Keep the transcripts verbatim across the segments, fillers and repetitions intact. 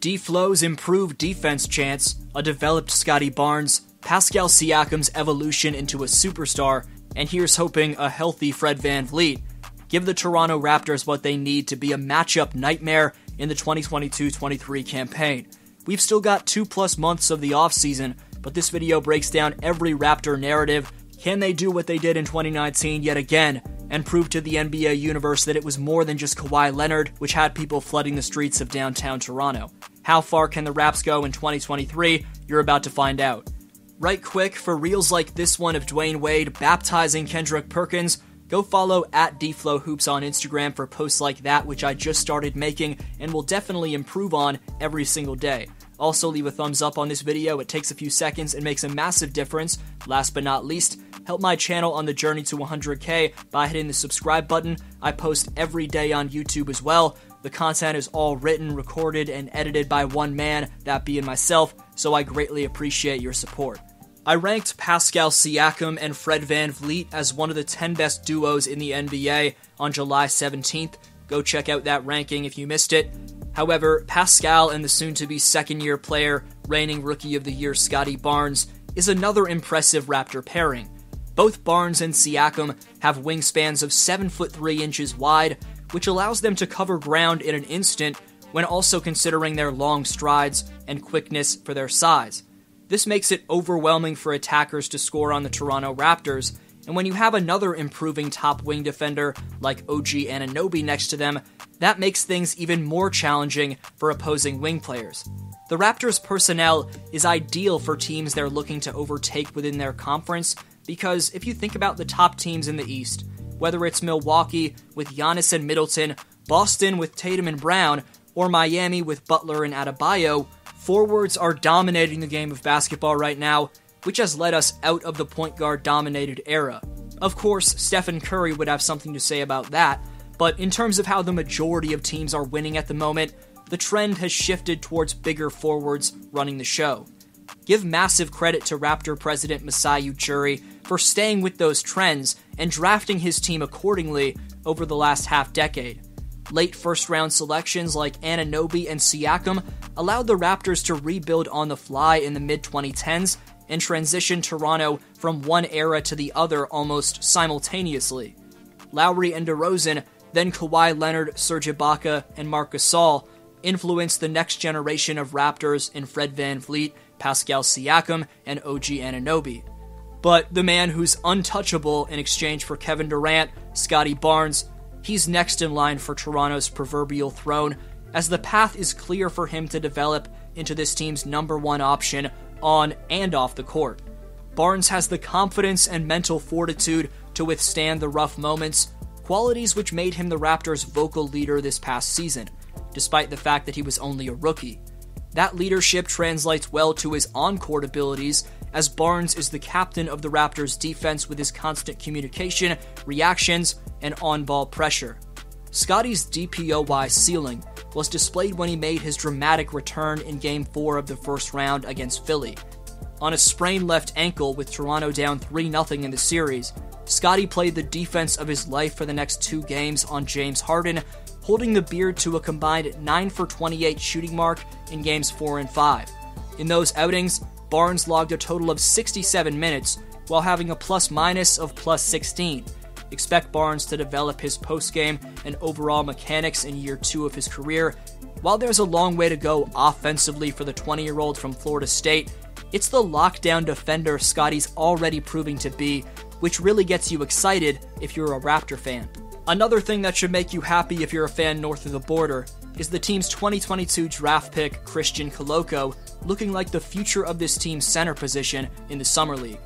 D-Flo's improved defense chance, a developed Scottie Barnes, Pascal Siakam's evolution into a superstar, and here's hoping a healthy Fred VanVleet give the Toronto Raptors what they need to be a matchup nightmare in the twenty twenty-two twenty-three campaign. We've still got two plus months of the offseason, but this video breaks down every Raptor narrative. Can they do what they did in twenty nineteen yet again and prove to the N B A universe that it was more than just Kawhi Leonard, which had people flooding the streets of downtown Toronto? How far can the Raps go in twenty twenty-three? You're about to find out. Right quick, for reels like this one of Dwayne Wade baptizing Kendrick Perkins, go follow at DFlowHoops on Instagram for posts like that, which I just started making and will definitely improve on every single day. Also, leave a thumbs up on this video. It takes a few seconds and makes a massive difference. Last but not least, help my channel on the journey to one hundred K by hitting the subscribe button. I post every day on YouTube as well. The content is all written, recorded, and edited by one man, that being myself, so I greatly appreciate your support. I ranked Pascal Siakam and Fred VanVleet as one of the ten best duos in the N B A on July seventeenth. Go check out that ranking if you missed it. However, Pascal and the soon-to-be second-year player, reigning Rookie of the Year Scottie Barnes, is another impressive Raptor pairing. Both Barnes and Siakam have wingspans of seven foot three inches wide, which allows them to cover ground in an instant when also considering their long strides and quickness for their size. This makes it overwhelming for attackers to score on the Toronto Raptors, and when you have another improving top wing defender like O G Anunoby next to them, that makes things even more challenging for opposing wing players. The Raptors' personnel is ideal for teams they're looking to overtake within their conference, because if you think about the top teams in the East, whether it's Milwaukee with Giannis and Middleton, Boston with Tatum and Brown, or Miami with Butler and Adebayo, forwards are dominating the game of basketball right now, which has led us out of the point guard-dominated era. Of course, Stephen Curry would have something to say about that, but in terms of how the majority of teams are winning at the moment, the trend has shifted towards bigger forwards running the show. Give massive credit to Raptor president Masai Ujiri for staying with those trends and drafting his team accordingly over the last half decade. Late first-round selections like Anunoby and Siakam allowed the Raptors to rebuild on the fly in the mid twenty tens and transition Toronto from one era to the other almost simultaneously. Lowry and DeRozan, then Kawhi Leonard, Serge Ibaka, and Marc Gasol influenced the next generation of Raptors in Fred VanVleet, Pascal Siakam, and O G Anunoby. But the man who's untouchable in exchange for Kevin Durant, Scottie Barnes, he's next in line for Toronto's proverbial throne, as the path is clear for him to develop into this team's number one option on and off the court. Barnes has the confidence and mental fortitude to withstand the rough moments, qualities which made him the Raptors' vocal leader this past season, despite the fact that he was only a rookie. That leadership translates well to his on-court abilities, as Barnes is the captain of the Raptors' defense with his constant communication, reactions, and on-ball pressure. Scottie's D P O Y ceiling was displayed when he made his dramatic return in Game four of the first round against Philly. On a sprained left ankle with Toronto down three nothing in the series, Scottie played the defense of his life for the next two games on James Harden, holding the Beard to a combined nine for twenty-eight shooting mark in Games four and five. In those outings, Barnes logged a total of sixty-seven minutes while having a plus-minus of plus sixteen. Expect Barnes to develop his postgame and overall mechanics in year two of his career. While there's a long way to go offensively for the twenty-year-old from Florida State, it's the lockdown defender Scottie's already proving to be, which really gets you excited if you're a Raptor fan. Another thing that should make you happy if you're a fan north of the border is the team's twenty twenty-two draft pick, Christian Koloko, looking like the future of this team's center position in the Summer League.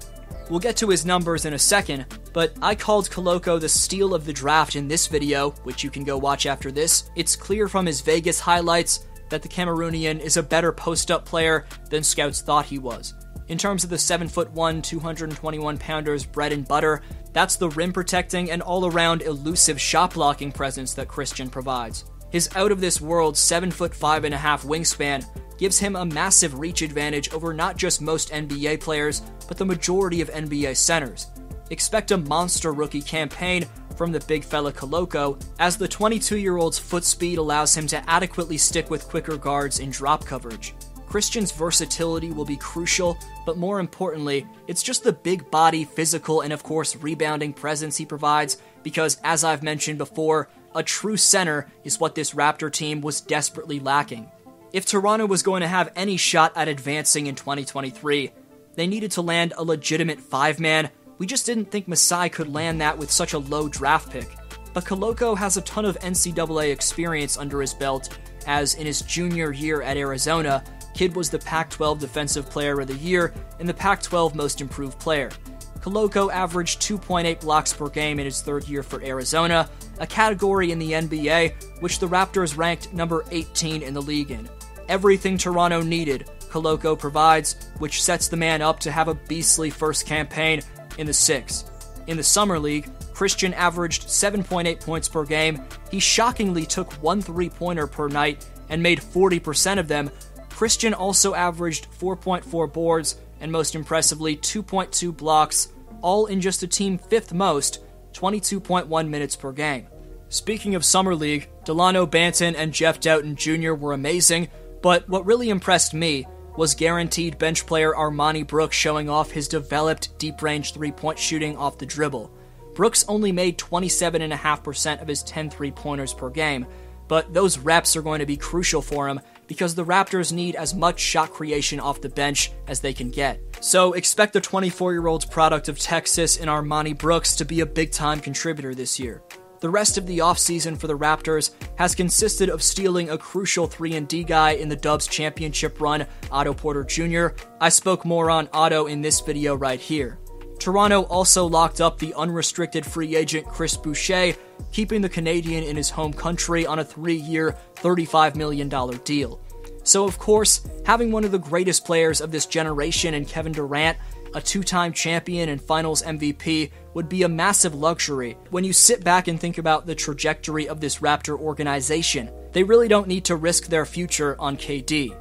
We'll get to his numbers in a second, but I called Koloko the steal of the draft in this video, which you can go watch after this. It's clear from his Vegas highlights that the Cameroonian is a better post-up player than scouts thought he was. In terms of the seven foot one, two hundred twenty-one pounder's bread and butter, that's the rim-protecting and all-around elusive shot-blocking presence that Christian provides. His out-of-this-world seven foot five and a half wingspan gives him a massive reach advantage over not just most N B A players, but the majority of N B A centers. Expect a monster rookie campaign from the big fella Koloko, as the twenty-two-year-old's foot speed allows him to adequately stick with quicker guards in drop coverage. Christian's versatility will be crucial, but more importantly, it's just the big body, physical, and of course rebounding presence he provides, because as I've mentioned before, a true center is what this Raptor team was desperately lacking. If Toronto was going to have any shot at advancing in twenty twenty-three, they needed to land a legitimate five-man. We just didn't think Masai could land that with such a low draft pick. But Koloko has a ton of N C double A experience under his belt, as in his junior year at Arizona, Kid was the Pac twelve Defensive Player of the Year and the Pac twelve Most Improved Player. Koloko averaged two point eight blocks per game in his third year for Arizona, a category in the N B A which the Raptors ranked number eighteen in the league in. Everything Toronto needed, Koloko provides, which sets the man up to have a beastly first campaign in the six. In the Summer League, Christian averaged seven point eight points per game. He shockingly took one three-pointer per night and made forty percent of them. Christian also averaged four point four boards and, most impressively, two point two blocks, all in just a team fifth most, twenty-two point one minutes per game. Speaking of Summer League, Delano Banton and Jeff Doughton Junior were amazing, but what really impressed me was guaranteed bench player Armoni Brooks showing off his developed deep-range three-point shooting off the dribble. Brooks only made twenty-seven point five percent of his ten three-pointers per game, but those reps are going to be crucial for him, because the Raptors need as much shot creation off the bench as they can get. So expect the twenty-four-year-old's product of Texas and Armoni Brooks to be a big-time contributor this year. The rest of the offseason for the Raptors has consisted of stealing a crucial three and D guy in the Dubs championship run, Otto Porter Junior I spoke more on Otto in this video right here. Toronto also locked up the unrestricted free agent Chris Boucher, keeping the Canadian in his home country on a three-year, thirty-five million dollars deal. So of course, having one of the greatest players of this generation in Kevin Durant, a two-time champion and finals M V P, would be a massive luxury when you sit back and think about the trajectory of this Raptor organization. They really don't need to risk their future on K D.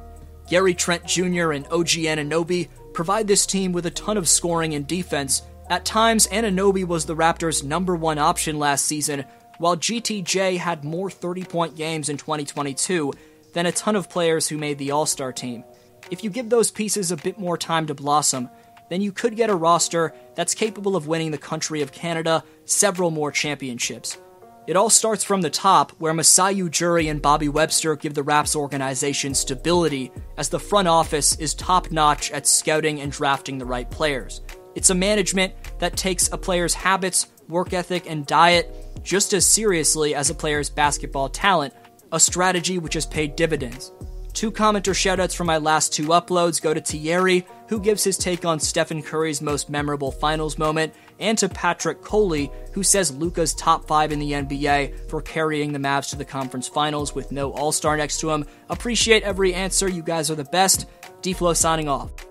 Gary Trent Junior and O G Anunoby provide this team with a ton of scoring and defense. At times, Anunoby was the Raptors' number one option last season, while G T J had more thirty-point games in twenty twenty-two than a ton of players who made the All-Star team. If you give those pieces a bit more time to blossom, then you could get a roster that's capable of winning the country of Canada several more championships. It all starts from the top, where Masai Ujiri and Bobby Webster give the Raps organization stability, as the front office is top-notch at scouting and drafting the right players. It's a management that takes a player's habits, work ethic, and diet just as seriously as a player's basketball talent, a strategy which has paid dividends. Two commenter shoutouts from my last two uploads go to Thierry, who gives his take on Stephen Curry's most memorable finals moment, and to Patrick Coley, who says Luka's top five in the N B A for carrying the Mavs to the conference finals with no All-Star next to him. Appreciate every answer, you guys are the best. D-Flow signing off.